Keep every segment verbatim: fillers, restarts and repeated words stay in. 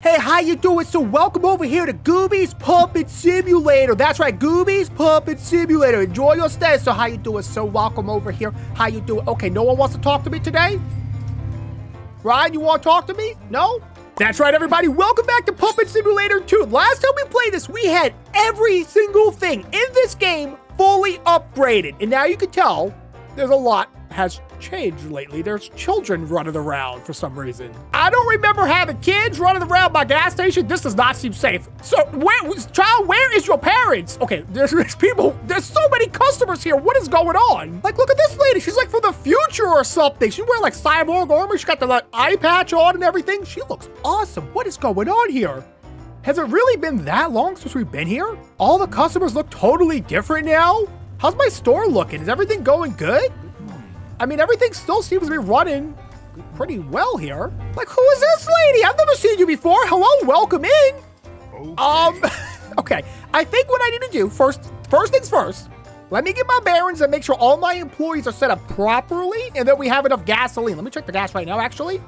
Hey, how you doing? So welcome over here to Gooby's Pumping Simulator. That's right, Gooby's Pumping Simulator. Enjoy your stay. So how you doing? So welcome over here. How you doing? Okay, no one wants to talk to me today? Ryan, you want to talk to me? No? That's right, everybody. Welcome back to Pumping Simulator two. Last time we played this, we had every single thing in this game fully upgraded. And now you can tell there's a lot has changed lately. There's children running around for some reason. I don't remember having kids running around my gas station. This does not seem safe. So where, child, where is your parents? Okay, there's, there's people, there's so many customers here. What is going on? Like, look at this lady. She's like from the future or something. She wears like cyborg armor. She's got the like, eye patch on and everything. She looks awesome. What is going on here? Has it really been that long since we've been here? All the customers look totally different now. How's my store looking? Is everything going good? I mean, everything still seems to be running pretty well here. Like, who is this lady? I've never seen you before. Hello, welcome in. Okay. Um, okay, I think what I need to do, first, first things first, let me get my bearings and make sure all my employees are set up properly and that we have enough gasoline. Let me check the gas right now, actually.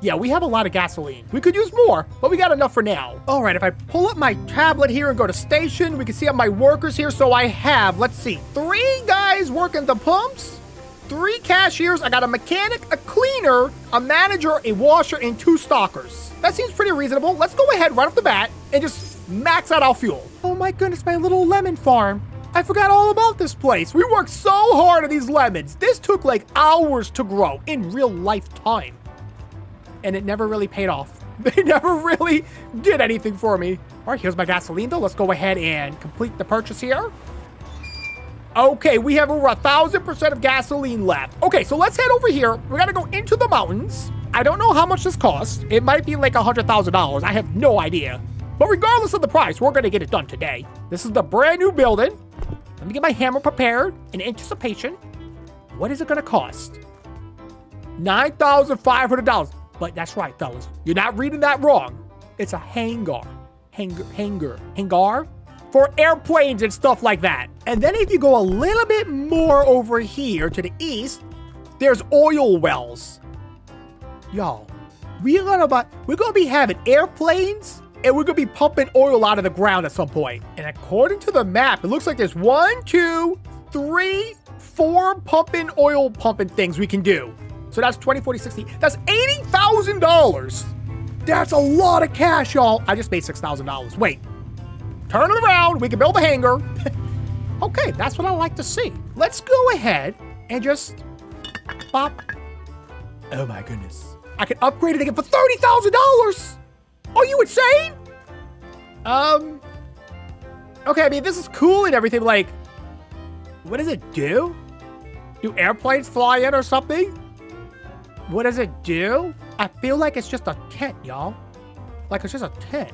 Yeah, we have a lot of gasoline. We could use more, but we got enough for now. All right, if I pull up my tablet here and go to station, we can see my workers here. So I have, let's see, three guys working the pumps. Three cashiers, I got a mechanic, a cleaner, a manager, a washer, and two stockers. That seems pretty reasonable. Let's go ahead right off the bat and just max out our fuel. Oh my goodness, my little lemon farm. I forgot all about this place. We worked so hard on these lemons. This took like hours to grow in real life time. And it never really paid off. They never really did anything for me. All right, here's my gasoline though. Let's go ahead and complete the purchase here. Okay, we have over a thousand percent of gasoline left. Okay, so let's head over here. We gotta go into the mountains. I don't know how much this costs. It might be like a hundred thousand dollars. I have no idea. But regardless of the price, we're gonna get it done today. This is the brand new building. Let me get my hammer prepared in anticipation. What is it gonna cost? Nine thousand five hundred dollars. But that's right, fellas. You're not reading that wrong. It's a hangar, hangar, hangar, hangar. For airplanes and stuff like that. And then if you go a little bit more over here to the east, there's oil wells. Y'all, we're gonna buy, we're gonna be having airplanes and we're gonna be pumping oil out of the ground at some point. And according to the map, it looks like there's one, two, three, four pumping oil pumping things we can do. So that's twenty, forty, sixty, that's eighty thousand dollars. That's a lot of cash, y'all. I just made six thousand dollars, wait. Turn it around, we can build a hangar. Okay, that's what I like to see. Let's go ahead and just pop. Oh my goodness. I can upgrade it again for thirty thousand dollars. Are you insane? Um, okay, I mean, this is cool and everything. Like, what does it do? Do airplanes fly in or something? What does it do? I feel like it's just a tent, y'all. Like it's just a tent.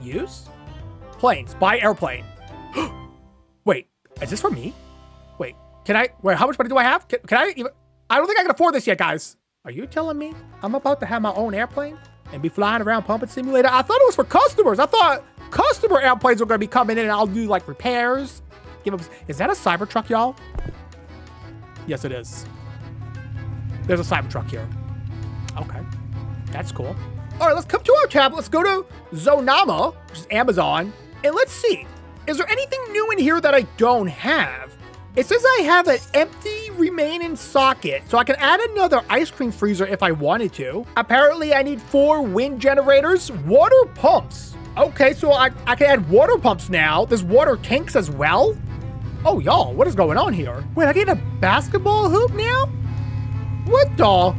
Use? Planes, buy airplane. Wait, is this for me? Wait, can I, wait, how much money do I have? Can, can I even, I don't think I can afford this yet, guys. Are you telling me I'm about to have my own airplane and be flying around Pumping Simulator? I thought it was for customers. I thought customer airplanes were gonna be coming in and I'll do like repairs. Give them, is that a Cybertruck, y'all? Yes, it is. There's a Cybertruck here. Okay, that's cool. All right, let's come to our tab. Let's go to Zonama, which is Amazon. And let's see, is there anything new in here that I don't have? It says I have an empty remaining socket, so I can add another ice cream freezer if I wanted to. Apparently I need four wind generators, water pumps. Okay, so I, I can add water pumps now. There's water tanks as well. Oh y'all, what is going on here? Wait, I get a basketball hoop now? What the?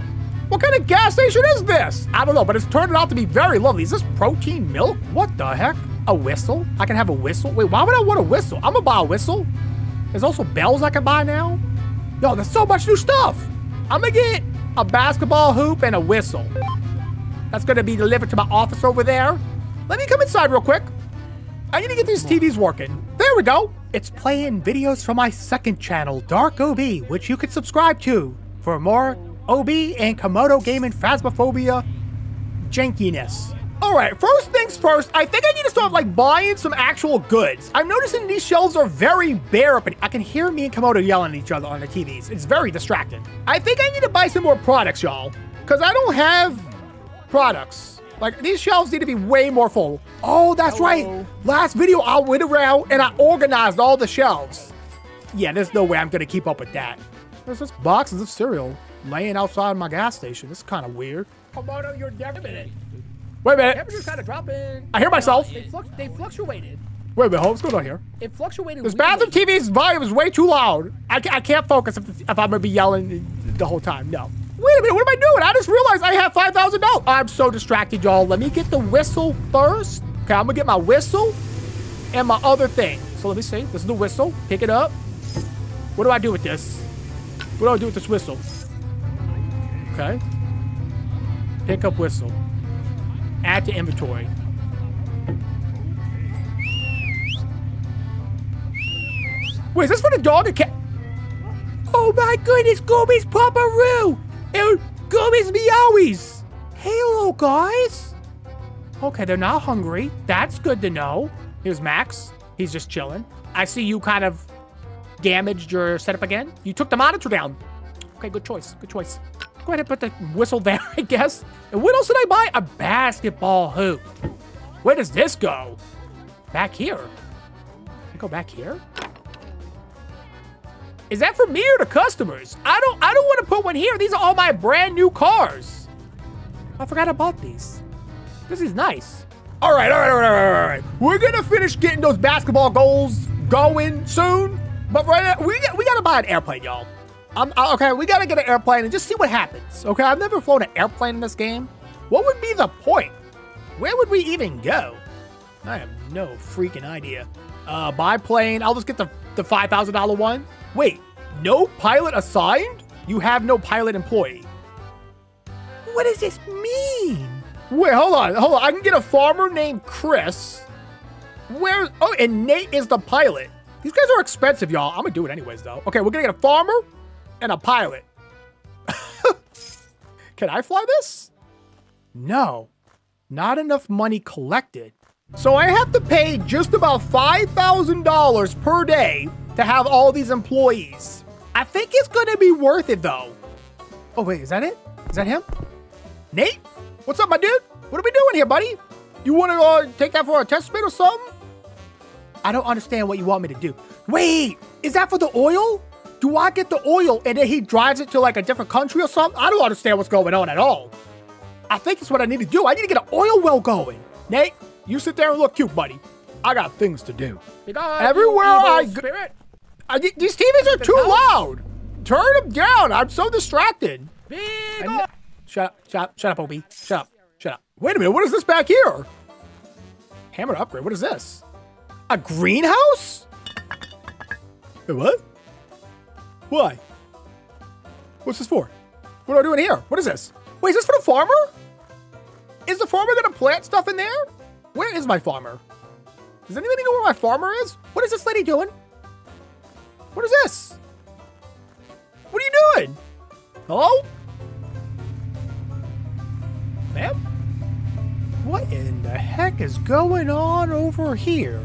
What kind of gas station is this? I don't know, but it's turned out to be very lovely. Is this protein milk? What the heck? A whistle? I can have a whistle? Wait, why would I want a whistle? I'm gonna buy a whistle. There's also bells I can buy now. Yo, there's so much new stuff. I'm gonna get a basketball hoop and a whistle. That's gonna be delivered to my office over there. Let me come inside real quick. I need to get these T Vs working. There we go. It's playing videos from my second channel, Dark O B, which you can subscribe to for more O B and Komodo gaming Phasmophobia jankiness. All right, first things first, I think I need to start like buying some actual goods. I'm noticing these shelves are very bare up and I can hear me and Komodo yelling at each other on the T Vs. It's very distracting. I think I need to buy some more products, y'all, because I don't have products. Like, these shelves need to be way more full. Oh, that's Hello. right. Last video, I went around and I organized all the shelves. Yeah, there's no way I'm going to keep up with that. There's just boxes of cereal laying outside my gas station. This is kind of weird. Komodo, you're never... Wait a minute. Wait a minute. Temperature's kind of dropping. I hear myself. They, fluctu they fluctuated. Wait a minute. What's going on here? It fluctuated. This bathroom T V's volume is way too loud. I, ca I can't focus if, if I'm going to be yelling the whole time. No. Wait a minute, what am I doing? I just realized I have five thousand dollars. I'm so distracted, y'all. Let me get the whistle first. Okay, I'm gonna get my whistle and my other thing. So let me see, this is the whistle, pick it up. What do I do with this? What do I do with this whistle? Okay. Pick up whistle. Add to inventory. Wait, is this for the dog and cat? Oh my goodness, Gooby's Papa Roo! And Gooby's Meowies! Hello, guys! Okay, they're not hungry. That's good to know. Here's Max. He's just chilling. I see you kind of damaged your setup again. You took the monitor down. Okay, good choice. Good choice. Go ahead and put the whistle there, I guess. And what else did I buy? A basketball hoop. Where does this go? Back here. Can I go back here? Is that for me or the customers? I don't I don't want to put one here. These are all my brand new cars. I forgot I bought these. This is nice. All right, all right, all right, all right, all right. We're gonna finish getting those basketball goals going soon. But right now, we, we gotta buy an airplane, y'all. I'm okay, we gotta get an airplane and just see what happens. Okay, I've never flown an airplane in this game. What would be the point? Where would we even go? I have no freaking idea. Uh, biplane, I'll just get the, the five thousand dollar one. Wait, no pilot assigned? You have no pilot employee. What does this mean? Wait, hold on, hold on. I can get a farmer named Chris. Where, oh, and Nate is the pilot. These guys are expensive, y'all. I'm gonna do it anyways, though. Okay, we're gonna get a farmer and a pilot. Can I fly this? No, not enough money collected. So I have to pay just about five thousand dollars per day to have all these employees. I think it's gonna be worth it though. Oh wait, is that it? Is that him? Nate? What's up, my dude? What are we doing here, buddy? You wanna uh, take that for a test spin or something? I don't understand what you want me to do. Wait, is that for the oil? Do I get the oil and then he drives it to like a different country or something? I don't understand what's going on at all. I think it's what I need to do. I need to get an oil well going. Nate, you sit there and look cute, buddy. I got things to do. Everywhere I go. I, these T Vs are too loud. Turn them down. I'm so distracted. I, shut up, shut up, shut up, O B. Shut up, shut up. Wait a minute, what is this back here? Hammer to upgrade, what is this? A greenhouse? Wait, what? Why? What's this for? What are we doing here? What is this? Wait, is this for the farmer? Is the farmer gonna plant stuff in there? Where is my farmer? Does anybody know where my farmer is? What is this lady doing? What is this? What are you doing? Hello? Ma'am? What in the heck is going on over here?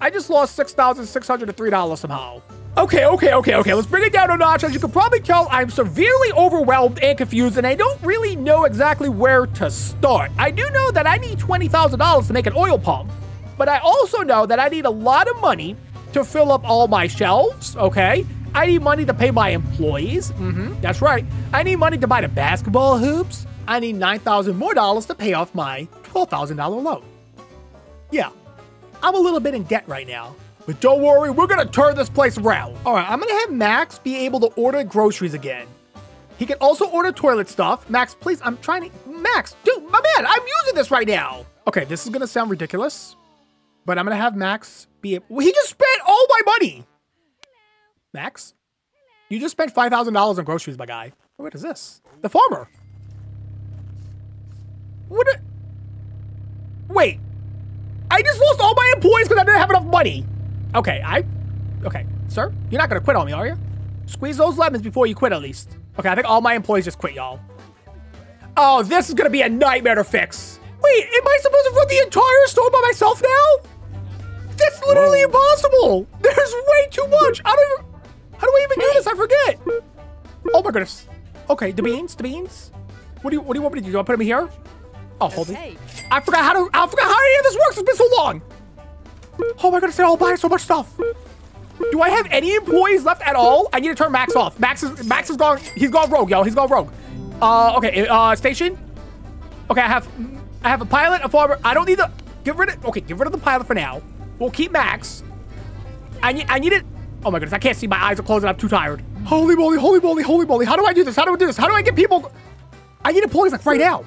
I just lost six thousand six hundred three dollars somehow. Okay, okay, okay, okay. Let's bring it down a notch. As you can probably tell, I'm severely overwhelmed and confused, and I don't really know exactly where to start. I do know that I need twenty thousand dollars to make an oil pump, but I also know that I need a lot of money to fill up all my shelves, okay? I need money to pay my employees. Mm-hmm, that's right. I need money to buy the basketball hoops. I need nine thousand more dollars to pay off my twelve thousand dollar loan. Yeah, I'm a little bit in debt right now, but don't worry, we're gonna turn this place around. All right, I'm gonna have Max be able to order groceries again. He can also order toilet stuff. Max, please, I'm trying to, Max, dude, my man, I'm using this right now. Okay, this is gonna sound ridiculous, but I'm gonna have Max be able, he just spent all my money. Max, you just spent five thousand dollars on groceries, my guy. What is this? The farmer. What? A, wait, I just lost all my employees because I didn't have enough money. Okay, I, okay, sir, you're not gonna quit on me, are you? Squeeze those lemons before you quit at least. Okay, I think all my employees just quit, y'all. Oh, this is gonna be a nightmare to fix. Wait, am I supposed to run the entire store by myself now? That's literally Whoa. impossible. There's way too much. I don't even, how do I even do this? I forget. Oh my goodness. Okay, the beans, the beans. What do you, what do you want me to do? Do I put them here? Oh, hold it. Okay. I forgot how to, I forgot how any of this works. It's been so long. Oh my goodness, they're all buying so much stuff. Do I have any employees left at all? I need to turn Max off. Max is, Max is gone. He's gone rogue, y'all. He's gone rogue. Uh, okay, uh, station. Okay, I have, I have a pilot, a farmer. I don't need the, get rid of, okay, get rid of the pilot for now. We'll keep Max. I need, I need it. Oh my goodness, I can't see. My eyes are closing. I'm too tired. Holy moly, holy moly, holy moly. How do I do this? How do I do this? How do I get people? I need employees like right now.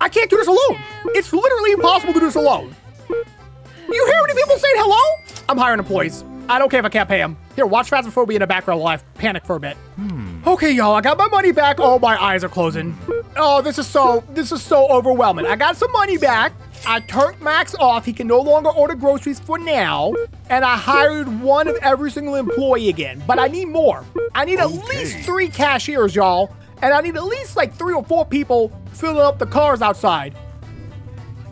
I can't do this alone. It's literally impossible to do this alone. You hear any people saying hello? I'm hiring employees. I don't care if I can't pay them. Here, watch Phasmophobia in the background while I panic for a bit. Hmm. Okay, y'all, I got my money back. Oh, my eyes are closing. Oh, this is so, this is so overwhelming. I got some money back. I turned Max off. He can no longer order groceries for now. And I hired one of every single employee again, but I need more. I need okay. at least three cashiers, y'all. And I need at least like three or four people filling up the cars outside.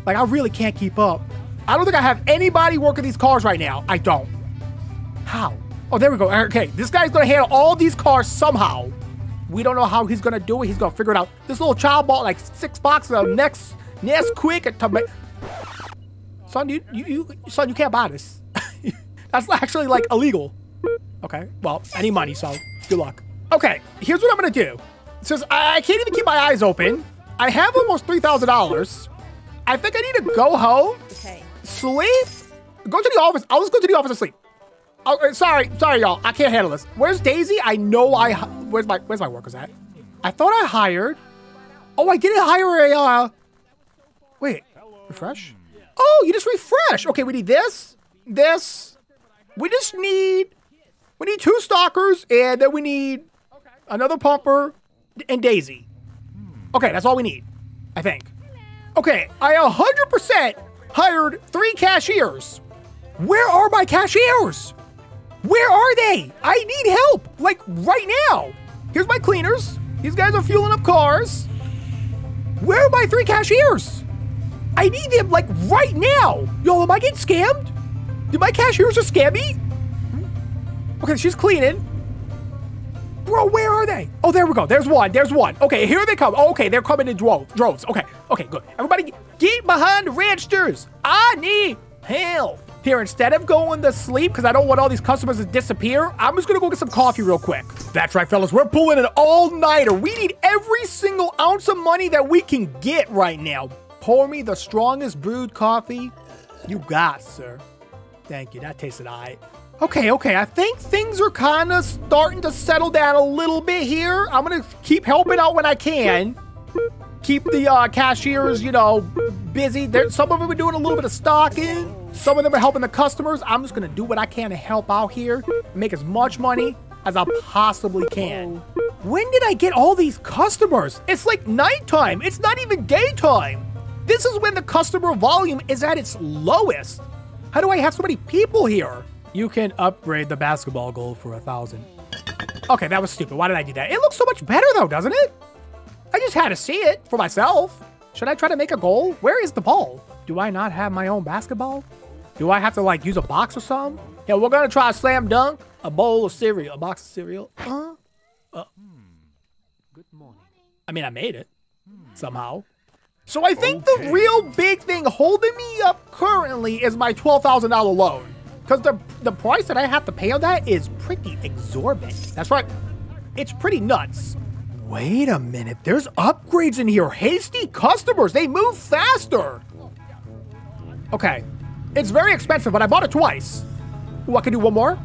Like, I really can't keep up. I don't think I have anybody working these cars right now. I don't. How? Oh, there we go. Okay, this guy's gonna handle all these cars somehow. We don't know how he's gonna do it. He's gonna figure it out. This little child bought like six boxes of next Nesquik and tomato. Son, you, you, you, son, you can't buy this. That's actually like illegal. Okay, well, I need money, so good luck. Okay, here's what I'm gonna do. Since I can't even keep my eyes open, I have almost three thousand dollars. I think I need to go home. Okay. Sleep? Go to the office. I'll just go to the office and sleep. Oh, sorry, sorry, y'all. I can't handle this. Where's Daisy? I know I. Where's my Where's my workers at? I thought I hired. Oh, I didn't hire a. Uh, wait, refresh. Oh, you just refresh. Okay, we need this, this. We just need. We need two stalkers, and then we need another pumper and Daisy. Okay, that's all we need, I think. Okay, I one hundred percent hired three cashiers. Where are my cashiers? Where are they? I need help, like right now. Here's my cleaners. These guys are fueling up cars. Where are my three cashiers? I need them like right now. Yo, am I getting scammed? Did my cashiers just scam me? Okay, she's cleaning. Bro, where are they? Oh, there we go. There's one. There's one. Okay, here they come. Oh, okay, they're coming in dro droves. Okay, okay, good. Everybody, get behind the registers. I need help. Here, instead of going to sleep, because I don't want all these customers to disappear, I'm just going to go get some coffee real quick. That's right, fellas. We're pulling an all-nighter. We need every single ounce of money that we can get right now. Pour me the strongest brewed coffee you got, sir. Thank you. That tasted all right. Okay, okay, I think things are kind of starting to settle down a little bit here. I'm gonna keep helping out when I can. Keep the uh, cashiers, you know, busy. They're, some of them are doing a little bit of stocking. Some of them are helping the customers. I'm just gonna do what I can to help out here. Make as much money as I possibly can. When did I get all these customers? It's like nighttime. It's not even daytime. This is when the customer volume is at its lowest. How do I have so many people here? You can upgrade the basketball goal for a thousand. Okay, that was stupid. Why did I do that? It looks so much better though, doesn't it? I just had to see it for myself. Should I try to make a goal? Where is the ball? Do I not have my own basketball? Do I have to like use a box or something? Yeah, we're gonna try a slam dunk, a bowl of cereal, a box of cereal. Huh? Uh, Good morning. I mean, I made it somehow. So I think okay. the real big thing holding me up currently is my twelve thousand dollar loan. Because the, the price that I have to pay on that is pretty exorbitant. That's right. It's pretty nuts. Wait a minute. There's upgrades in here. Hasty customers. They move faster. Okay. It's very expensive, but I bought it twice. Ooh, I can do one more.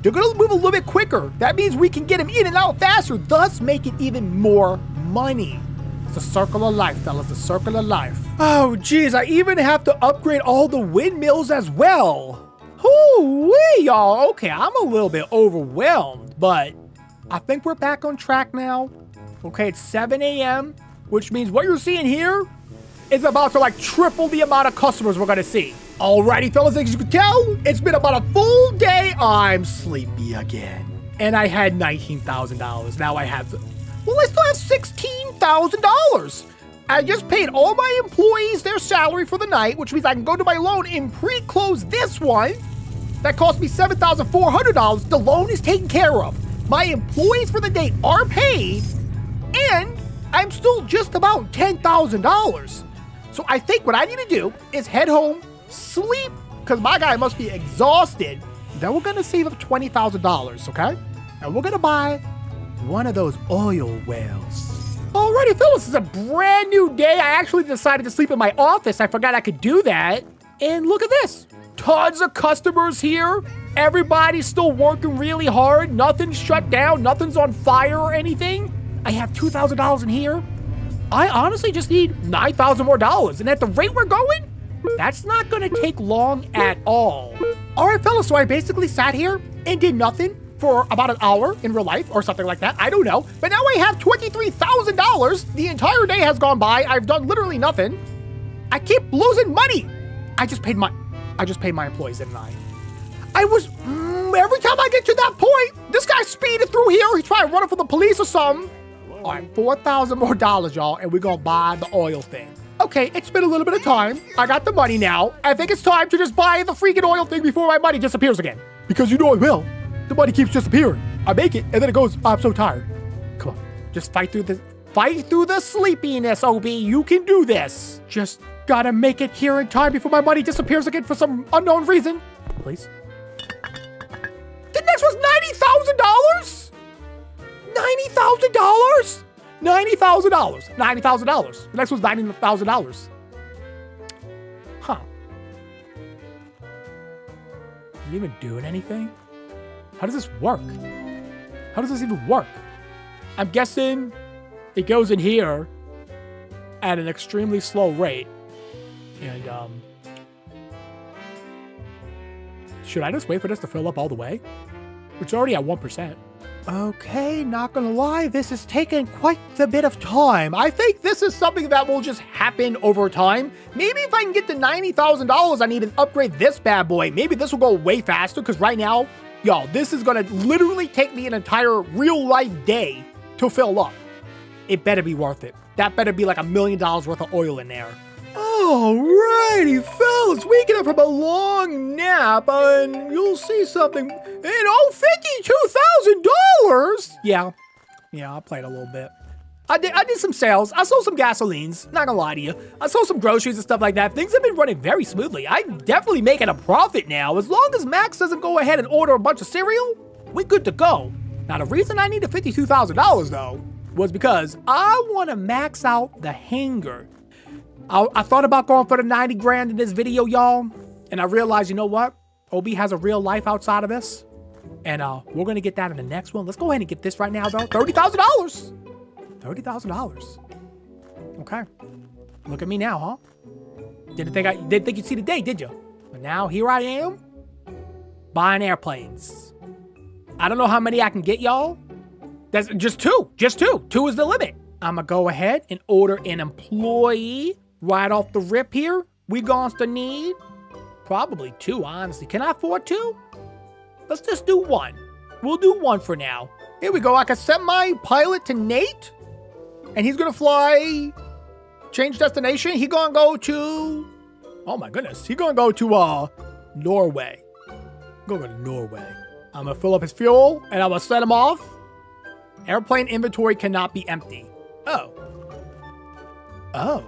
They're going to move a little bit quicker. That means we can get them in and out faster, thus making even more money. It's a circle of life, fellas. It's a circle of life. Oh, geez. I even have to upgrade all the windmills as well. Hoo-wee, y'all. Okay, I'm a little bit overwhelmed, but I think we're back on track now. Okay, it's seven A M, which means what you're seeing here is about to like triple the amount of customers we're gonna see. Alrighty, fellas, as you can tell, it's been about a full day. I'm sleepy again. And I had nineteen thousand dollars. Now I have, well, I still have sixteen thousand dollars. I just paid all my employees their salary for the night, which means I can go to my loan and pre-close this one. That cost me seven thousand four hundred dollars. The loan is taken care of. My employees for the day are paid, and I'm still just about ten thousand dollars. So I think what I need to do is head home, sleep, because my guy must be exhausted. Then we're going to save up twenty thousand dollars, okay? And we're going to buy one of those oil wells. Alrighty, fellas, it's a brand new day. I actually decided to sleep in my office. I forgot I could do that. And look at this. Tons of customers here. Everybody's still working really hard. Nothing's shut down. Nothing's on fire or anything. I have two thousand dollars in here. I honestly just need nine thousand dollars more dollars. And at the rate we're going, that's not going to take long at all. All right, fellas, so I basically sat here and did nothing for about an hour in real life or something like that. I don't know. But now I have twenty-three thousand dollars. The entire day has gone by. I've done literally nothing. I keep losing money. I just paid my, I just paid my employees, didn't I? I was, mm, every time I get to that point, this guy speeded through here. He tried to run up for the police or something. All right, four thousand more dollars, y'all, and we're going to buy the oil thing. Okay, it's been a little bit of time. I got the money now. I think it's time to just buy the freaking oil thing before my money disappears again. Because you know it will. The money keeps disappearing. I make it, and then it goes, I'm so tired. Come on, just fight through this. Fight through the sleepiness, O B. You can do this. Just gotta make it here in time before my money disappears again for some unknown reason. Please. The next was ninety thousand dollars? ninety thousand dollars? ninety thousand dollars. ninety thousand dollars. The next was ninety thousand dollars. Huh. You even doing anything? How does this work? How does this even work? I'm guessing it goes in here at an extremely slow rate. And, um... should I just wait for this to fill up all the way? It's already at one percent. Okay, not gonna lie, this has taken quite a bit of time. I think this is something that will just happen over time. Maybe if I can get to ninety thousand dollars, I need to upgrade this bad boy. Maybe this will go way faster, because right now, y'all, this is gonna literally take me an entire real-life day to fill up. It better be worth it. That better be like a million dollars worth of oil in there. Alrighty, fellas, waking up from a long nap, uh, and you'll see something. And oh, fifty-two thousand dollars? Yeah, yeah, I played a little bit. I did, I did some sales. I sold some gasolines, not gonna lie to you. I sold some groceries and stuff like that. Things have been running very smoothly. I'm definitely making a profit now. As long as Max doesn't go ahead and order a bunch of cereal, we're good to go. Now, the reason I needed fifty-two thousand dollars, though, was because I want to max out the hangar. I, I thought about going for the ninety grand in this video, y'all, and I realized, you know what? O B has a real life outside of this, and uh, we're going to get that in the next one. Let's go ahead and get this right now, though. thirty thousand dollars. thirty thousand dollars. Okay. Look at me now, huh? Didn't think, I, didn't think you'd see the day, did you? But now here I am buying airplanes. I don't know how many I can get, y'all. That's just two. Just two. Two is the limit. I'm going to go ahead and order an employee. Right off the rip here, we going to need probably two, honestly. Can I afford two? Let's just do one. We'll do one for now. Here we go. I can send my pilot to Nate, and he's going to fly, change destination. He going to go to, oh my goodness, he going to go to uh, Norway. Going to go to Norway. I'm going to fill up his fuel, and I'm going to set him off. Airplane inventory cannot be empty. Oh. Oh.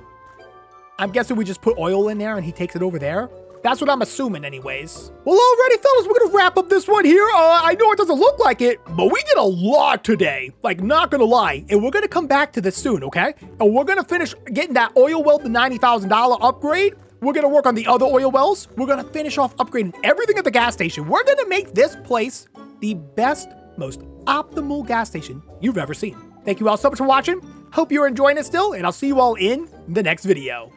I'm guessing we just put oil in there and he takes it over there. That's what I'm assuming anyways. Well, alrighty, fellas, we're gonna wrap up this one here. Uh, I know it doesn't look like it, but we did a lot today. Like, not gonna lie. And we're gonna come back to this soon, okay? And we're gonna finish getting that oil well, the ninety thousand dollar upgrade. We're gonna work on the other oil wells. We're gonna finish off upgrading everything at the gas station. We're gonna make this place the best, most optimal gas station you've ever seen. Thank you all so much for watching. Hope you're enjoying it still, and I'll see you all in the next video.